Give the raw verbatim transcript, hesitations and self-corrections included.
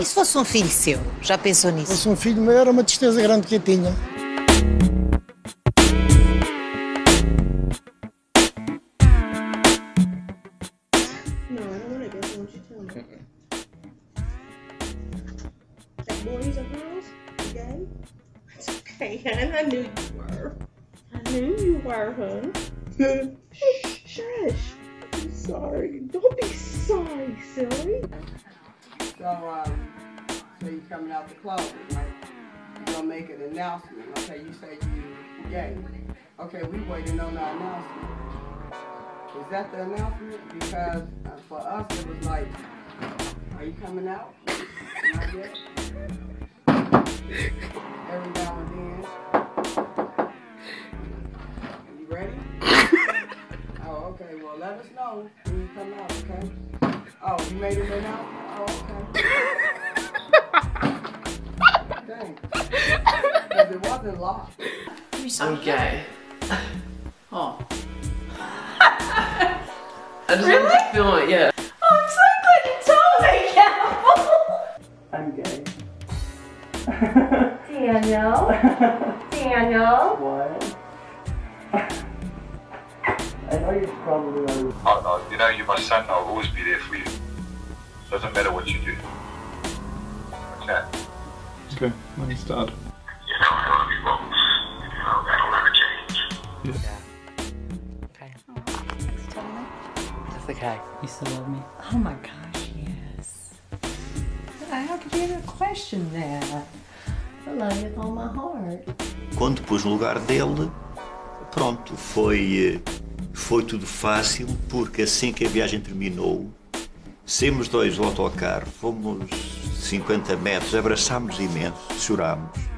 E se fosse um filho seu? Já pensou nisso? Se fosse um filho meu, era uma tristeza grande que eu tinha. And I knew you were. I knew you were, huh? Shh, shush. I'm sorry. Don't be sorry, silly. So, um, so you coming out the closet, right? You're gonna make an announcement. Okay, you say you gay. Okay, we waiting on our announcement. Is that the announcement? Because uh, for us, it was like, are you coming out? Not yet. Every now and then. You ready? Oh, okay. Well, let us know when you come out, okay? Oh, you made it out? Oh, okay. Dang. Because it wasn't locked. I'm gay. Oh. I just really? Wanted to feel it, yeah. Oh, I'm so glad you told me, Campbell. I'm gay. Daniel. Daniel. What? I know you're probably already... Oh no, you know you're my son, I'll always be there for you. Doesn't matter what you do. Okay. Okay, nice dad. You know I love you both. You know that'll never change. Yeah. Okay. Oh, thanks, Tony. That's okay. You still love me? Oh my gosh, yes. How could you even question that? Quando pôs no lugar dele, pronto, foi, foi tudo fácil, porque assim que a viagem terminou, saímos dois do autocarro, fomos cinquenta metros, abraçámos imenso, chorámos.